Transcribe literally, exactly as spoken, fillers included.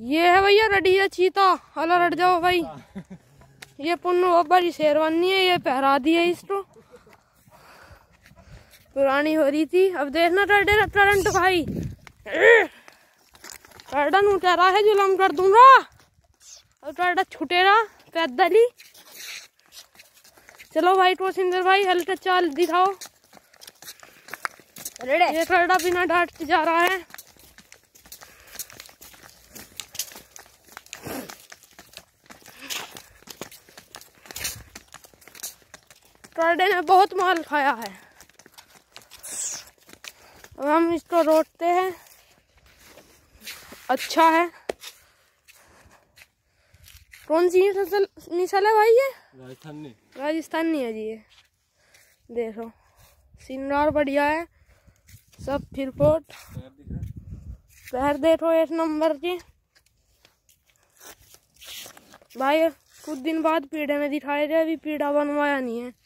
ये है भैया रेडी है चीता। हला रट जाओ भाई। ये पुन्नु बाबरी शेरवानी है, ये पहरा दी है इसको, पुरानी हो रही थी। अब देखना टर्डे टरंट भाई टर्डा नू कह रहा है जुलम कर दूंगा। अब टर्डा छुटेगा पैदल ही। चलो भाई कोसिंदर भाई हल्का चाल दिखाओ। ये टर्डा बिना डांट जा रहा है। टर्डे ने बहुत माल खाया है। अब हम इसको रोटते हैं। अच्छा है। कौन सी मिसाल है भाई? ये राजस्थानी राजस्थानी है जी। ये देखो सिंगार बढ़िया है, सब फिर पोट पैर देखो एक नंबर की भाई। कुछ दिन बाद पीड़े में दिखाया जाए, अभी पीड़ा बनवाया नहीं है।